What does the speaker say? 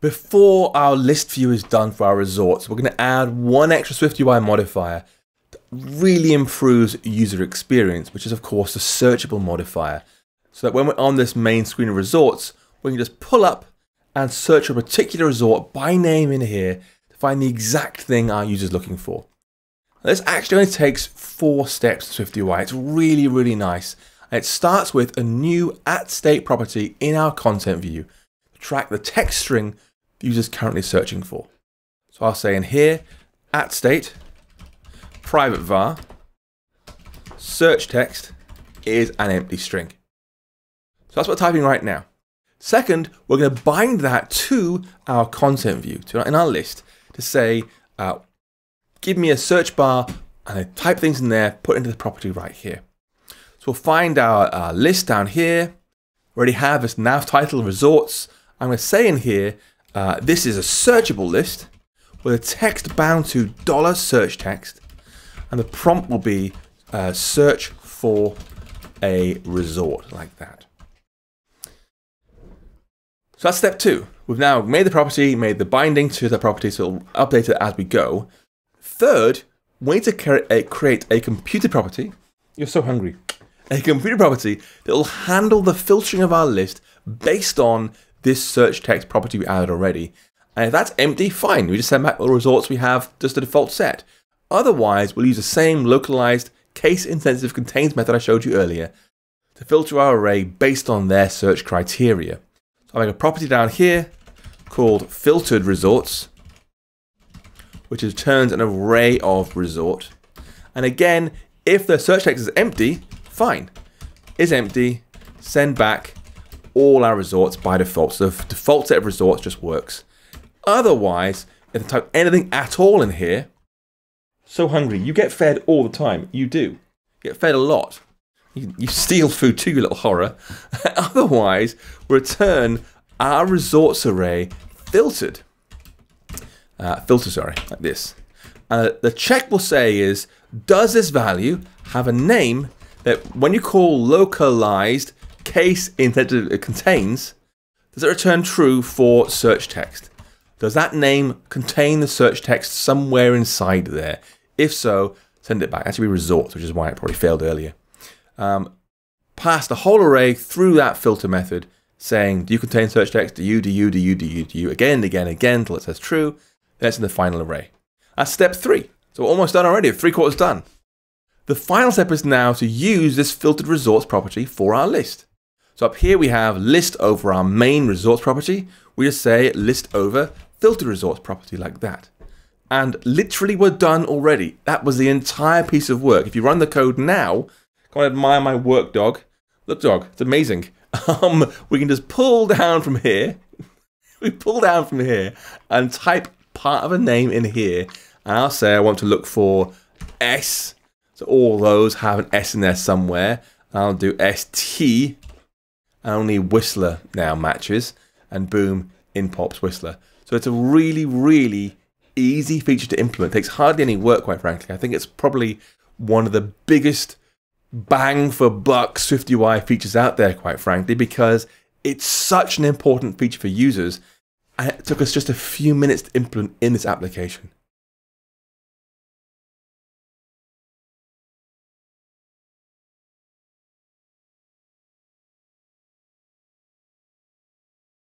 Before our list view is done for our resorts, we're going to add one extra SwiftUI modifier that really improves user experience, which is of course the searchable modifier. So that when we're on this main screen of resorts, we can just pull up and search a particular resort by name in here to find the exact thing our user's looking for. Now, this actually only takes 4 steps in SwiftUI. It's really, really nice. And it starts with a new @state property in our content view to track the text string the user's currently searching for. So I'll say in here, @state, private var, search text is an empty string. So that's what I'm typing right now. Second, we're going to bind that to our content view, in our list, to say, give me a search bar, and I type things in there, put into the property right here. So we'll find our list down here. We already have this nav title resorts. I'm going to say in here, this is a searchable list with a text bound to $search text, and the prompt will be search for a resort, like that. So that's step 2. We've now made the property, made the binding to the property, so it'll update it as we go. Third, we need to create a computer property. You're so hungry. A computer property that will handle the filtering of our list based on this search text property we added already. And if that's empty, fine. We just send back all the resorts we have, just the default set. Otherwise, we'll use the same localized case insensitive contains method I showed you earlier to filter our array based on their search criteria. I'll make a property down here called filtered resorts, which returns an array of resort. And again, if the search text is empty, fine. Is empty, send back all our resorts by default. So the default set of resorts just works. Otherwise, if I type anything at all in here, so hungry. You get fed all the time. You do. You get fed a lot. You steal food too, you little horror. Otherwise, return our resorts array filtered. Filter, like this. The check will say is, does this value have a name that when you call localized case insensitive contains, does it return true for search text? Does that name contain the search text somewhere inside there? If so, send it back. That should be resorts, which is why it probably failed earlier. Pass the whole array through that filter method saying, do you contain search text? Do you? Again, till it says true. Then it's in the final array. That's step 3. So we're almost done already, 3/4 done. The final step is now to use this filtered resorts property for our list. So up here we have list over our main resorts property. We just say list over filtered resorts property like that. And literally we're done already. That was the entire piece of work. If you run the code now, go and admire my work, dog. Look, dog, it's amazing. We can just pull down from here. We pull down from here and type part of a name in here. And I'll say I want to look for S. So all those have an S in there somewhere. And I'll do ST. And only Whistler now matches. And boom, in pops Whistler. So it's a really, really easy feature to implement. It takes hardly any work, quite frankly. I think it's probably one of the biggest bang for buck SwiftUI features out there, quite frankly, because it's such an important feature for users, and it took us just a few minutes to implement in this application.